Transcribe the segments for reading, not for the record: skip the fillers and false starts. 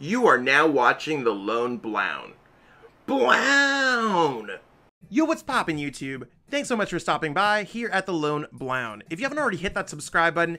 You are now watching the theloneblown. Blown! Yo, what's poppin', YouTube? Thanks so much for stopping by here at the theloneblown. If you haven't already hit that subscribe button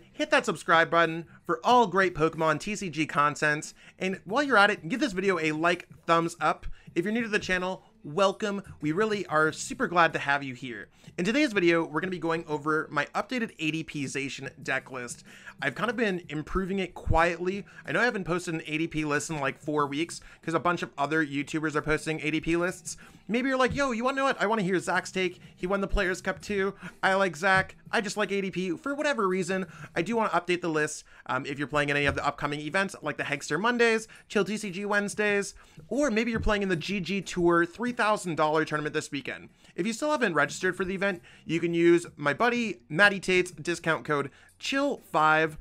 for all great Pokemon TCG contents. And while you're at it, give this video a like, thumbs up. If you're new to the channel, welcome. We really are super glad to have you here. In today's video, we're going to be going over my updated ADP Zacian deck list. I've kind of been improving it quietly. I know I haven't posted an ADP list in like 4 weeks because a bunch of other YouTubers are posting ADP lists. Maybe you're like, yo, you want to know what? I want to hear Zach's take. He won the Players Cup too. I like Zach. I just like ADP for whatever reason. I do want to update the list if you're playing in any of the upcoming events like the Hegster Mondays, Chill TCG Wednesdays, or maybe you're playing in the GG Tour $3,000 tournament this weekend. If you still haven't registered for the event, you can use my buddy Matty Tate's discount code CHILL5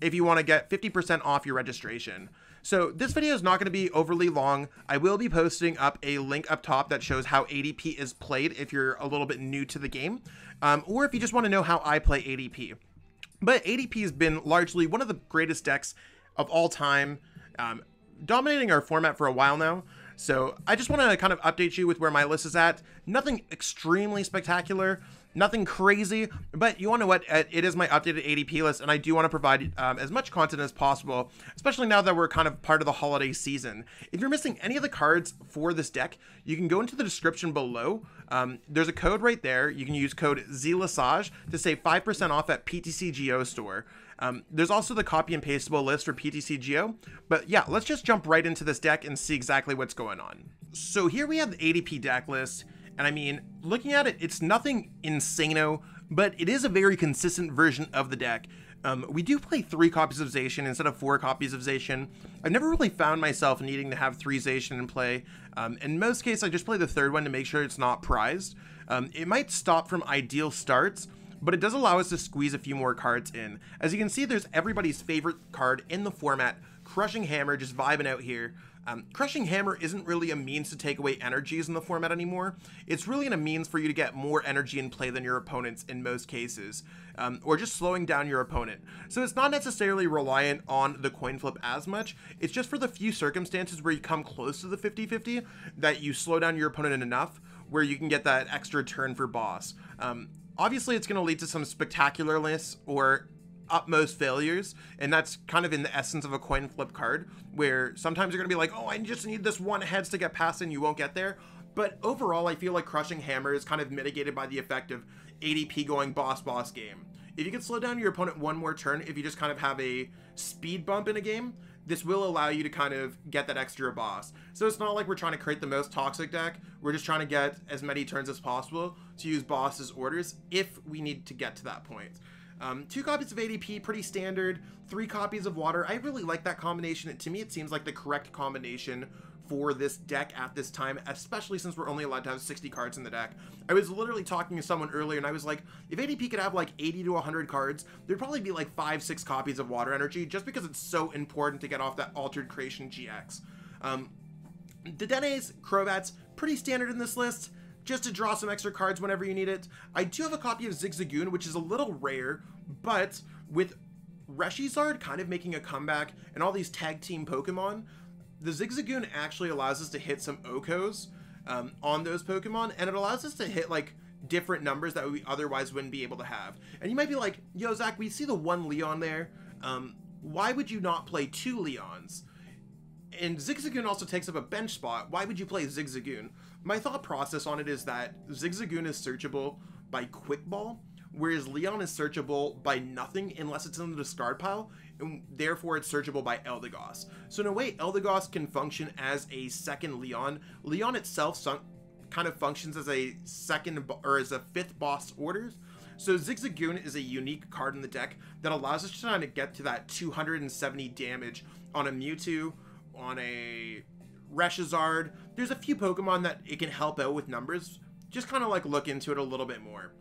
if you want to get 50% off your registration. So this video is not going to be overly long. I will be posting up a link up top that shows how ADP is played if you're a little bit new to the game, or if you just want to know how I play ADP. But ADP has been largely one of the greatest decks of all time, dominating our format for a while now. So I just want to kind of update you with where my list is at. Nothing extremely spectacular, nothing crazy, but you want to know what? It is my updated ADP list, and I do want to provide as much content as possible, especially now that we're kind of part of the holiday season. If you're missing any of the cards for this deck, you can go into the description below. There's a code right there. You can use code Zlesage to save 5% off at PTCGO store. There's also the copy and pasteable list for PTCGO, but yeah, let's just jump right into this deck and see exactly what's going on. So here we have the ADP deck list. And I mean, looking at it, it's nothing insano, but it is a very consistent version of the deck. We do play 3 copies of Zacian instead of 4 copies of Zacian. I've never really found myself needing to have 3 Zacian in play. In most cases, I just play the 3rd one to make sure it's not prized. It might stop from ideal starts, but it does allow us to squeeze a few more cards in. As you can see, there's everybody's favorite card in the format, Crushing Hammer, just vibing out here. Crushing Hammer isn't really a means to take away energies in the format anymore. It's really a means for you to get more energy in play than your opponents in most cases, or just slowing down your opponent. So it's not necessarily reliant on the coin flip as much. It's just for the few circumstances where you come close to the 50-50 that you slow down your opponent enough where you can get that extra turn for boss. Obviously, it's going to lead to some spectacularness or utmost failures, and that's kind of in the essence of a coin flip card, where sometimes you're gonna be like, oh, I just need this one heads to get past and you won't get there. But overall, I feel like Crushing Hammer is kind of mitigated by the effect of ADP going boss game. If you can slow down your opponent one more turn, if you just kind of have a speed bump in a game, this will allow you to kind of get that extra boss. So it's not like we're trying to create the most toxic deck, we're just trying to get as many turns as possible to use Boss's Orders if we need to get to that point. 2 copies of ADP, pretty standard. 3 copies of water. I really like that combination. To me, it seems like the correct combination for this deck at this time, especially since we're only allowed to have 60 cards in the deck. I was literally talking to someone earlier and I was like, if ADP could have like 80 to 100 cards, there'd probably be like 5-6 copies of water energy, just because it's so important to get off that Altered Creation GX. Dedenne's, Crobat's, pretty standard in this list, just to draw some extra cards whenever you need it. I do have a copy of Zigzagoon, which is a little rare, but with Reshizard kind of making a comeback and all these tag team Pokemon, the Zigzagoon actually allows us to hit some Okos on those Pokemon, and it allows us to hit like different numbers that we otherwise wouldn't be able to have. And you might be like, yo, Zach, we see the 1 Leon there. Why would you not play 2 Leons? And Zigzagoon also takes up a bench spot. Why would you play Zigzagoon? My thought process on it is that Zigzagoon is searchable by Quick Ball, whereas Leon is searchable by nothing unless it's in the discard pile, and therefore it's searchable by Eldegoss. So in a way, Eldegoss can function as a second Leon. Leon itself kind of functions as a second or as a 5th Boss Orders. So Zigzagoon is a unique card in the deck that allows us to kind of get to that 270 damage on a Mewtwo, on a Reshizard. There's a few Pokemon that it can help out with numbers. Just kind of like look into it a little bit more.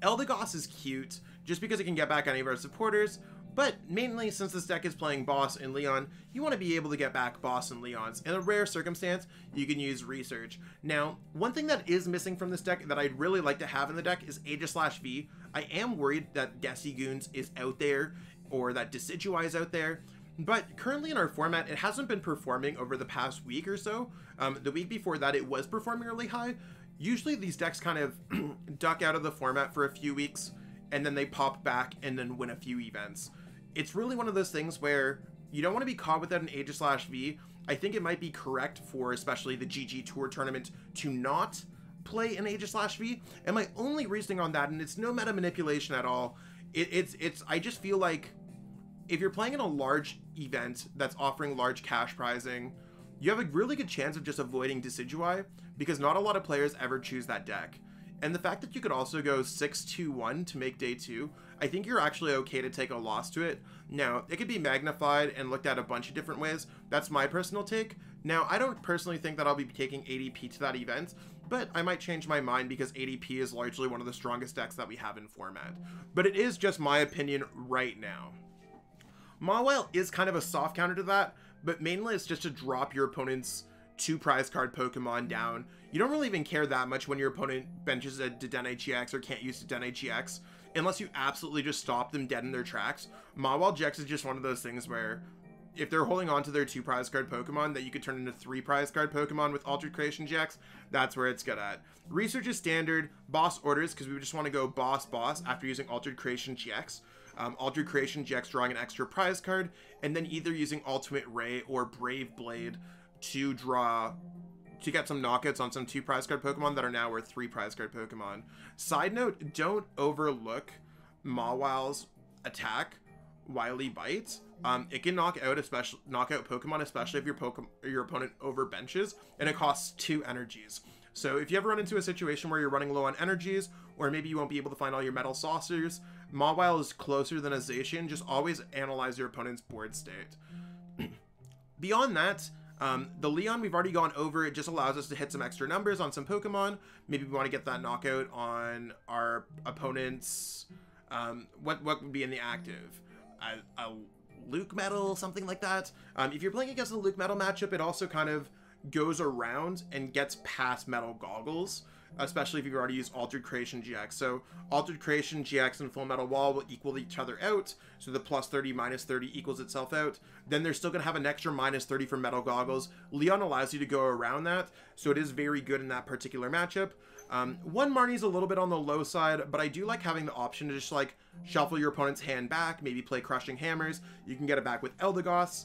Eldegoss is cute just because it can get back any of our supporters, but mainly since this deck is playing Boss and Leon, you want to be able to get back Boss and Leons. In a rare circumstance, you can use Research. Now, one thing that is missing from this deck that I'd really like to have in the deck is Aegislash V. I am worried that Decidueye is out there or that Decidueye is out there. But currently in our format, it hasn't been performing over the past week or so. The week before that, it was performing really high. Usually these decks kind of duck out of the format for a few weeks, and then they pop back and then win a few events. It's really one of those things where you don't want to be caught without an Aegislash V. I think it might be correct for especially the GG Tour tournament to not play an Aegislash V. And my only reasoning on that, and it's no meta manipulation at all, I just feel like if you're playing in a large event that's offering large cash prizing, you have a really good chance of just avoiding Decidueye because not a lot of players ever choose that deck. And the fact that you could also go 6-2-1 to make day 2, I think you're actually okay to take a loss to it. Now, it could be magnified and looked at a bunch of different ways. That's my personal take. Now, I don't personally think that I'll be taking ADP to that event, but I might change my mind because ADP is largely one of the strongest decks that we have in format. But it is just my opinion right now. Mawile is kind of a soft counter to that, but mainly it's just to drop your opponent's 2 prize card Pokemon down. You don't really even care that much when your opponent benches a Dedenne GX or can't use Dedenne GX, unless you absolutely just stop them dead in their tracks. Mawile GX is just one of those things where if they're holding on to their 2 prize card Pokemon that you could turn into 3 prize card Pokemon with Altered Creation GX, that's where it's good at. Research is standard, Boss Orders, because we just want to go boss after using Altered Creation GX. Altered Creation GX drawing an extra prize card, and then either using Ultimate Ray or Brave Blade to get some knockouts on some 2 prize card Pokemon that are now worth 3 prize card Pokemon. Side note, don't overlook Mawile's attack, Wily Bites. It can knock out Pokemon, especially if your opponent overbenches, and it costs 2 energies. So if you ever run into a situation where you're running low on energies, or maybe you won't be able to find all your Metal Saucers, Mawile is closer than a Zacian. Just always analyze your opponent's board state. Beyond that, the Leon we've already gone over. It just allows us to hit some extra numbers on some Pokemon. Maybe we want to get that knockout on our opponent's what would be in the active, a Luke Metal, something like that. If you're playing against the Luke Metal matchup, it also kind of goes around and gets past Metal Goggles, especially if you've already used Altered Creation GX. So Altered Creation GX and Full Metal Wall will equal each other out, so the plus 30 minus 30 equals itself out. Then they're still going to have an extra minus 30 for Metal Goggles. Leon allows you to go around that, so it is very good in that particular matchup. One Marnie's a little bit on the low side, but I do like having the option to just like shuffle your opponent's hand back, maybe play Crushing Hammers. You can get it back with Eldegoss.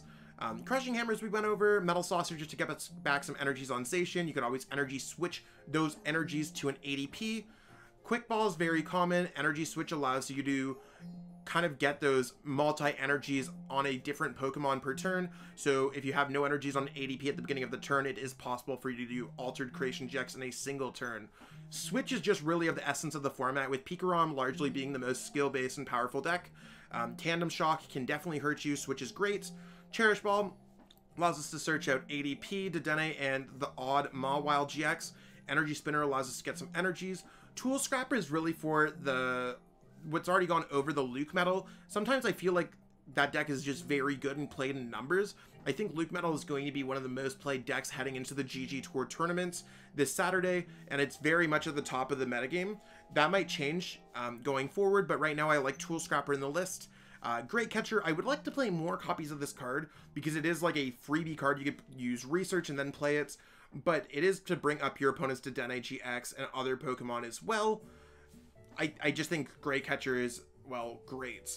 Crushing Hammers we went over, Metal Saucer just to get us back some energies on Zacian. You can always Energy Switch those energies to an ADP. Quick Ball is very common. Energy Switch allows you to kind of get those multi-energies on a different Pokemon per turn. So if you have no energies on an ADP at the beginning of the turn, it is possible for you to do Altered Creation GX in a single turn. Switch is just really of the essence of the format, with Pikarom largely being the most skill-based and powerful deck. Tandem Shock can definitely hurt you. Switch is great. Cherish Ball allows us to search out ADP, Dedenne, and the odd Mawile GX. Energy Spinner allows us to get some energies. Tool Scrapper is really for the what's already gone over, the Luke Metal. Sometimes I feel like that deck is just very good and played in numbers. I think Luke Metal is going to be one of the most played decks heading into the GG Tour tournaments this Saturday, and it's very much at the top of the metagame. That might change going forward, but right now I like Tool Scrapper in the list. Great Catcher, I would like to play more copies of this card because it is like a freebie card. You could use Research and then play it, but it is to bring up your opponents to Dedenne GX and other Pokemon as well. I just think Great Catcher is, well, great.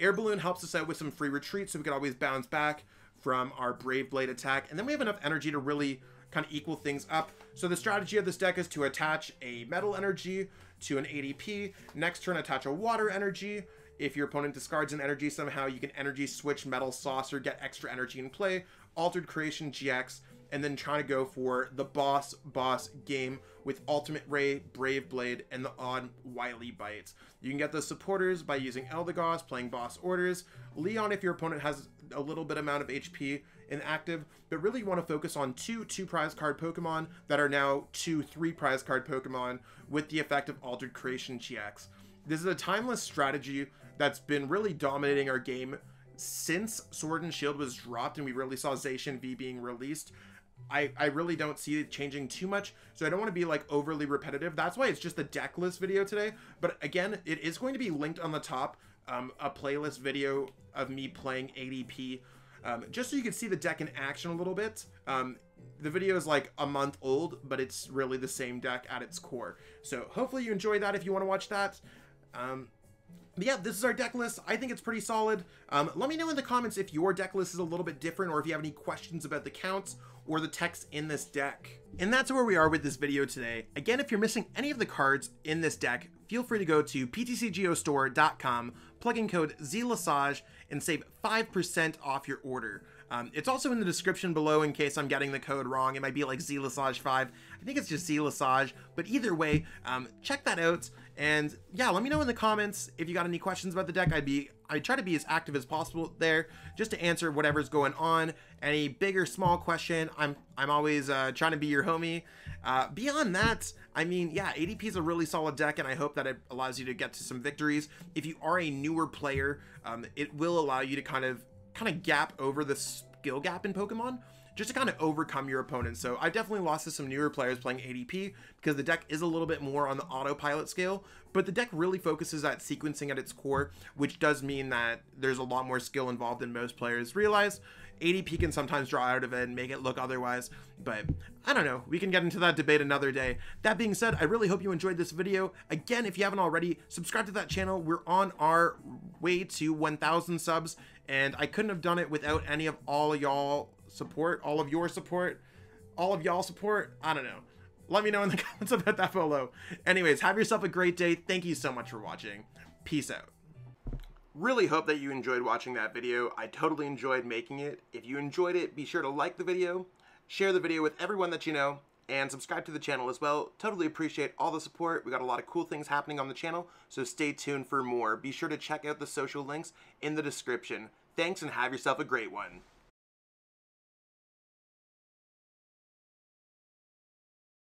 Air Balloon helps us out with some free retreat, so we can always bounce back from our Brave Blade attack, and then we have enough energy to really kind of equal things up. So the strategy of this deck is to attach a Metal Energy to an ADP, next turn attach a Water Energy. If your opponent discards an energy somehow, you can Energy Switch Metal Saucer, get extra energy in play, Altered Creation GX, and then trying to go for the boss game with Ultimate Ray, Brave Blade, and the odd Wily Bites. You can get the supporters by using Eldegoss, playing Boss Orders, Leon if your opponent has a little bit amount of HP inactive, but really you want to focus on two prize card Pokemon that are now 2-3 prize card Pokemon with the effect of Altered Creation GX. This is a timeless strategy that's been really dominating our game since Sword and Shield was dropped and we really saw Zacian V being released. I really don't see it changing too much, so I don't want to be like overly repetitive. That's why it's just a deck list video today, but again, it is going to be linked on the top, a playlist video of me playing ADP Just so you can see the deck in action a little bit. The video is like a month old, but it's really the same deck at its core. So hopefully you enjoy that if you want to watch that. But yeah, this is our deck list. I think it's pretty solid. Let me know in the comments if your deck list is a little bit different or if you have any questions about the counts or the text in this deck. And that's where we are with this video today. Again, if you're missing any of the cards in this deck, feel free to go to ptcgostore.com, plug in code Zlesage, and save 5% off your order. It's also in the description below in case I'm getting the code wrong. It might be like Zlesage 5. I think it's just Zlesage, but either way, check that out. And yeah, let me know in the comments if you got any questions about the deck. I try to be as active as possible there just to answer whatever's going on. Any big or small question, I'm always trying to be your homie. Beyond that, I mean, yeah, ADP is a really solid deck, and I hope that it allows you to get to some victories. If you are a newer player, it will allow you to kind of gap over the skill gap in Pokemon, just to kind of overcome your opponent. So I've definitely lost to some newer players playing ADP because the deck is a little bit more on the autopilot scale, but the deck really focuses at sequencing at its core, which does mean that there's a lot more skill involved than most players realize. ADP can sometimes draw out of it and make it look otherwise, but I don't know, we can get into that debate another day. That being said, I really hope you enjoyed this video. Again, if you haven't already, subscribe to that channel. We're on our way to 1,000 subs, and I couldn't have done it without any of all of y'all support. I don't know. Let me know in the comments about that below. Anyways, have yourself a great day. Thank you so much for watching. Peace out. Really hope that you enjoyed watching that video. I totally enjoyed making it. If you enjoyed it, be sure to like the video, share the video with everyone that you know, and subscribe to the channel as well. Totally appreciate all the support. We got a lot of cool things happening on the channel, so stay tuned for more. Be sure to check out the social links in the description. Thanks, and have yourself a great one.